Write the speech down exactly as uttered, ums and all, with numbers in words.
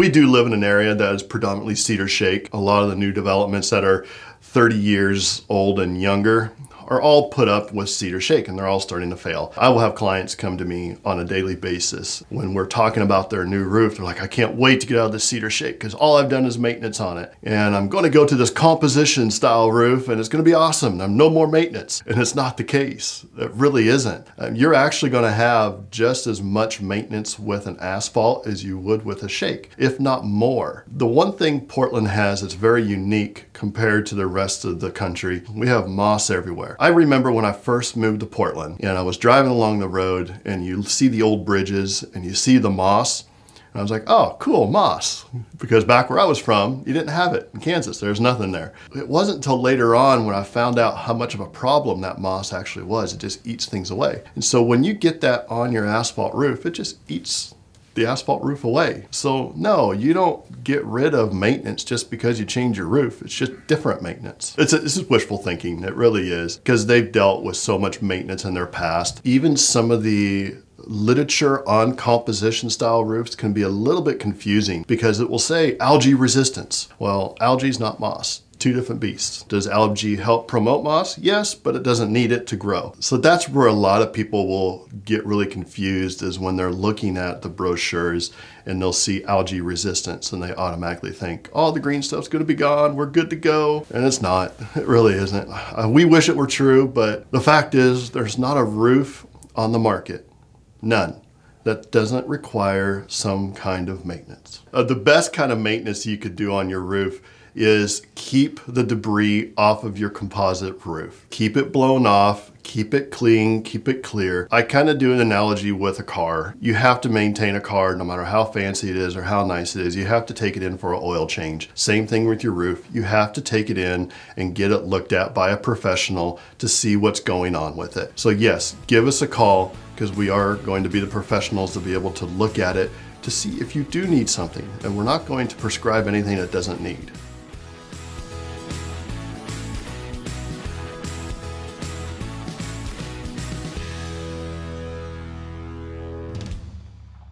We do live in an area that is predominantly cedar shake. A lot of the new developments that are thirty years old and younger are all put up with cedar shake, and they're all starting to fail. I will have clients come to me on a daily basis when we're talking about their new roof. They're like, I can't wait to get out of this cedar shake because all I've done is maintenance on it. And I'm gonna go to this composition style roof and it's gonna be awesome. I'm no more maintenance. And it's not the case. It really isn't. You're actually gonna have just as much maintenance with an asphalt as you would with a shake, if not more. The one thing Portland has that's very unique compared to the rest of the country, we have moss everywhere. I remember when I first moved to Portland and I was driving along the road and you see the old bridges and you see the moss. And I was like, oh, cool, moss. Because back where I was from, you didn't have it. In Kansas, there's nothing there. It wasn't until later on when I found out how much of a problem that moss actually was. It just eats things away. And so when you get that on your asphalt roof, it just eats the asphalt roof away. So no, you don't get rid of maintenance just because you change your roof. It's just different maintenance. It's, a, it's just wishful thinking, it really is, because they've dealt with so much maintenance in their past. Even some of the literature on composition style roofs can be a little bit confusing because it will say algae resistance. Well, algae is not moss. Two different beasts. Does algae help promote moss? Yes, but it doesn't need it to grow. So that's where a lot of people will get really confused, is when they're looking at the brochures and they'll see algae resistance and they automatically think, oh, the green stuff's gonna be gone, we're good to go. And it's not, it really isn't. Uh, we wish it were true, but the fact is there's not a roof on the market, none, that doesn't require some kind of maintenance. Uh, the best kind of maintenance you could do on your roof is keep the debris off of your composite roof. Keep it blown off, keep it clean, keep it clear. I kind of do an analogy with a car. You have to maintain a car no matter how fancy it is or how nice it is. You have to take it in for an oil change. Same thing with your roof. You have to take it in and get it looked at by a professional to see what's going on with it. So yes, give us a call, because we are going to be the professionals to be able to look at it to see if you do need something. And we're not going to prescribe anything that doesn't need.